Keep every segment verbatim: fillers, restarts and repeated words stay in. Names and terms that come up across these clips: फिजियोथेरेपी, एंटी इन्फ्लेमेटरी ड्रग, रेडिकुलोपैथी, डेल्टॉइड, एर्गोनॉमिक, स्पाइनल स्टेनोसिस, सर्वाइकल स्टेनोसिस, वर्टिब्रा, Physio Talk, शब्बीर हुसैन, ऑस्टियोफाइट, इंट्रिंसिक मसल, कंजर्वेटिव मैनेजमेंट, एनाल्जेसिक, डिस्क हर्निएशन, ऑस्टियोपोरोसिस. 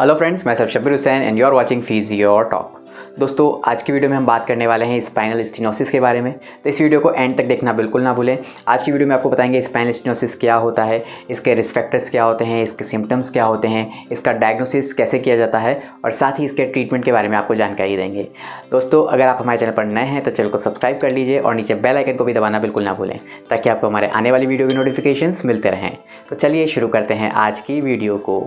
Hello friends, मैं sir शब्बीर हुसैन and you are watching physio talk. दोस्तों, आज की वीडियो में हम बात करने वाले हैं स्पाइनल स्टेनोसिस के बारे में, तो इस वीडियो को एंड तक देखना बिल्कुल ना भूलें। आज की वीडियो में आपको बताएंगे स्पाइनल स्टेनोसिस क्या होता है, इसके रिस्क फैक्टर्स क्या होते हैं, इसके सिम्टम्स क्या होते हैं, इसका डायग्नोसिस कैसे किया जाता है और साथ ही इसके ट्रीटमेंट के बारे में आपको जानकारी देंगे। दोस्तों, अगर आप हमारे चैनल पर नए हैं तो चैनल को सब्सक्राइब कर लीजिए और नीचे बेल आइकन को भी दबाना बिल्कुल ना भूलें ताकि आपको हमारे आने वाली वीडियो की नोटिफिकेशंस मिलते रहें। तो चलिए शुरू करते हैं आज की वीडियो को।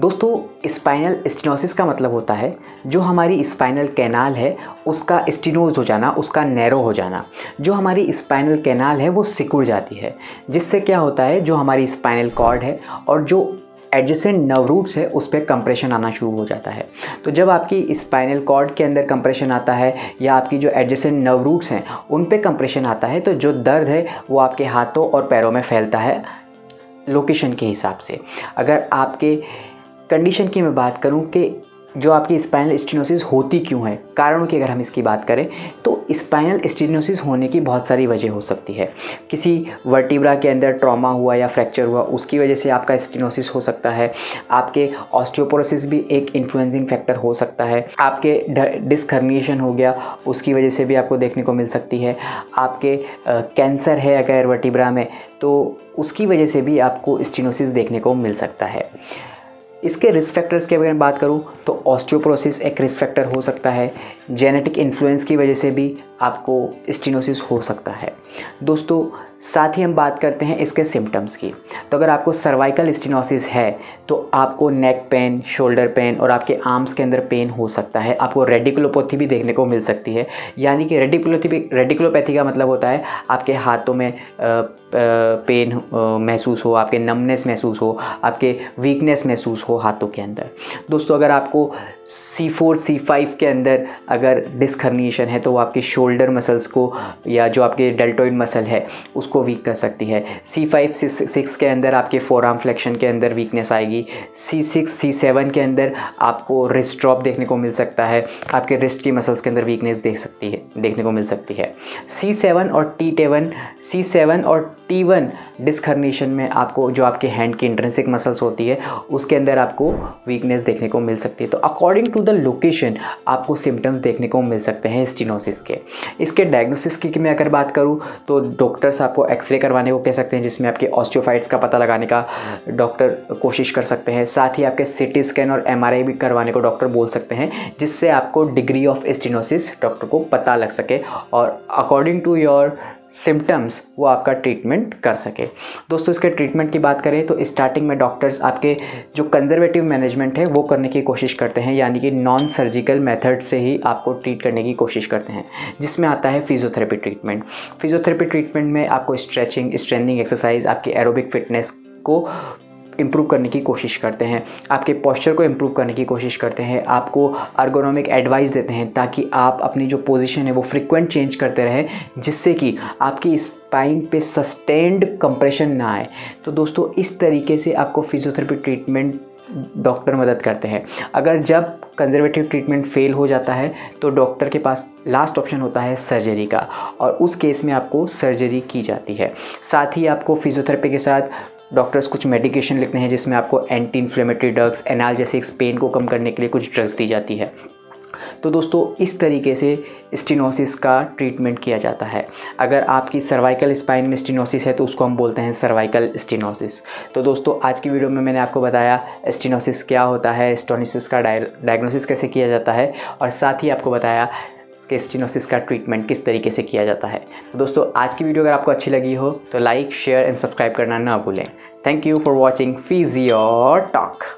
दोस्तों, स्पाइनल स्टेनोसिस का मतलब होता है जो हमारी स्पाइनल कैनाल है उसका स्टेनोज हो जाना, उसका नैरो हो जाना। जो हमारी स्पाइनल कैनाल है वो सिकुड़ जाती है, जिससे क्या होता है जो हमारी स्पाइनल कॉर्ड है और जो एडजेसेंट नर्व रूट्स है उस पर कंप्रेशन आना शुरू हो जाता है। तो जब आपकी स्पाइनल कॉर्ड के अंदर कंप्रेशन आता है या आपकी जो एडजेसेंट नर्व रूट्स हैं उन पर कंप्रेशन आता है तो जो दर्द है वो आपके हाथों और पैरों में फैलता है लोकेशन के हिसाब से। अगर आपके कंडीशन की मैं बात करूं कि जो आपकी स्पाइनल स्टेनोसिस होती क्यों है, कारणों की अगर हम इसकी बात करें तो स्पाइनल स्टेनोसिस होने की बहुत सारी वजह हो सकती है। किसी वर्टिब्रा के अंदर ट्रॉमा हुआ या फ्रैक्चर हुआ, उसकी वजह से आपका स्टेनोसिस हो सकता है। आपके ऑस्टियोपोरोसिस भी एक इन्फ्लुएंसिंग फैक्टर हो सकता है। आपके डिस्क हर्निएशन हो गया, उसकी वजह से भी आपको देखने को मिल सकती है। आपके कैंसर है अगर वर्टिब्रा में, तो उसकी वजह से भी आपको स्टेनोसिस देखने को मिल सकता है। इसके रिस्क फैक्टर्स की अगर मैं बात करूं तो ऑस्टियोपोरोसिस एक रिस्क फैक्टर हो सकता है। जेनेटिक इन्फ्लुएंस की वजह से भी आपको स्टेनोसिस हो सकता है। दोस्तों, साथ ही हम बात करते हैं इसके सिम्टम्स की। तो अगर आपको सर्वाइकल स्टेनोसिस है तो आपको नेक पेन, शोल्डर पेन और आपके आर्म्स के अंदर पेन हो सकता है। आपको रेडिकुलोपैथी भी देखने को मिल सकती है, यानी कि रेडिकुलोपैथी रेडिकुलोपैथी का मतलब होता है आपके हाथों में आ, पेन महसूस हो, आपके नमनेस महसूस हो, आपके वीकनेस महसूस हो हाथों के अंदर। दोस्तों, अगर आपको सी फोर सी फाइव के अंदर अगर डिस्क हर्निएशन है तो वो आपके शोल्डर मसल्स को या जो आपके डेल्टॉइड मसल है उसको वीक कर सकती है। सी फाइव सिक्स के अंदर आपके फोरआर्म फ्लेक्शन के अंदर वीकनेस आएगी। सी सिक्स सी सेवन के अंदर आपको रिस्ट ड्रॉप देखने को मिल सकता है, आपके रिस्ट की मसल्स के अंदर वीकनेस देख सकती है देखने को मिल सकती है। सी सेवन और टी टेवन सी सेवन और टी वन डिस्क हर्निएशन में आपको जो आपके हैंड की इंट्रिंसिक मसल्स होती है उसके अंदर आपको वीकनेस देखने को मिल सकती है। तो अकॉर्डिंग टू द लोकेशन आपको सिम्टम्स देखने को मिल सकते हैं स्टेनोसिस के। इसके डायग्नोसिस की मैं अगर बात करूं तो डॉक्टर्स आपको एक्सरे करवाने को कह सकते हैं, जिसमें आपके ऑस्टियोफाइट्स का पता लगाने का डॉक्टर कोशिश कर सकते हैं। साथ ही आपके सिटी स्कैन और एम आर आई भी करवाने को डॉक्टर बोल सकते हैं, जिससे आपको डिग्री ऑफ स्टेनोसिस डॉक्टर को पता लग सके और अकॉर्डिंग टू योर सिम्टम्स वो आपका ट्रीटमेंट कर सके। दोस्तों, इसके ट्रीटमेंट की बात करें तो स्टार्टिंग में डॉक्टर्स आपके जो कंजर्वेटिव मैनेजमेंट है वो करने की कोशिश करते हैं, यानी कि नॉन सर्जिकल मेथड से ही आपको ट्रीट करने की कोशिश करते हैं, जिसमें आता है फिजियोथेरेपी ट्रीटमेंट। फिजियोथेरेपी ट्रीटमेंट में आपको स्ट्रेचिंग, स्ट्रेंथनिंग एक्सरसाइज, आपकी एरोबिक फिटनेस को इम्प्रूव करने की कोशिश करते हैं, आपके पोस्चर को इम्प्रूव करने की कोशिश करते हैं, आपको एर्गोनॉमिक एडवाइस देते हैं ताकि आप अपनी जो पोजीशन है वो फ्रीक्वेंट चेंज करते रहें, जिससे कि आपकी स्पाइन पे सस्टेन्ड कंप्रेशन ना आए। तो दोस्तों, इस तरीके से आपको फिजियोथेरेपी ट्रीटमेंट डॉक्टर मदद करते हैं। अगर जब कंजर्वेटिव ट्रीटमेंट फेल हो जाता है तो डॉक्टर के पास लास्ट ऑप्शन होता है सर्जरी का, और उस केस में आपको सर्जरी की जाती है। साथ ही आपको फिजियोथेरेपी के साथ डॉक्टर्स कुछ मेडिकेशन लिखते हैं, जिसमें आपको anti inflammatory drugs, analgesics, pain को कम करने के लिए कुछ ड्रग्स दी जाती है। तो दोस्तों, इस तरीके से स्टेनोसिस का ट्रीटमेंट किया जाता है। अगर आपकी सर्वाइकल स्पाइन में स्टेनोसिस है तो उसको हम बोलते हैं सर्वाइकल स्टेनोसिस। तो दोस्तों, आज की वीडियो में मैंने आपको बताया स्टेनोसिस क्या होता है, स्टेनोसिस का डायग्नोसिस कैसे किया जाता है और साथ ही आपको बताया कि स्टेनोसिस का ट्रीटमेंट किस तरीके से किया जाता है। तो दोस्तों, आज की वीडियो अगर आपको अच्छी लगी हो तो लाइक, शेयर एंड सब्सक्राइब करना ना भूलें। Thank you for watching physio talk.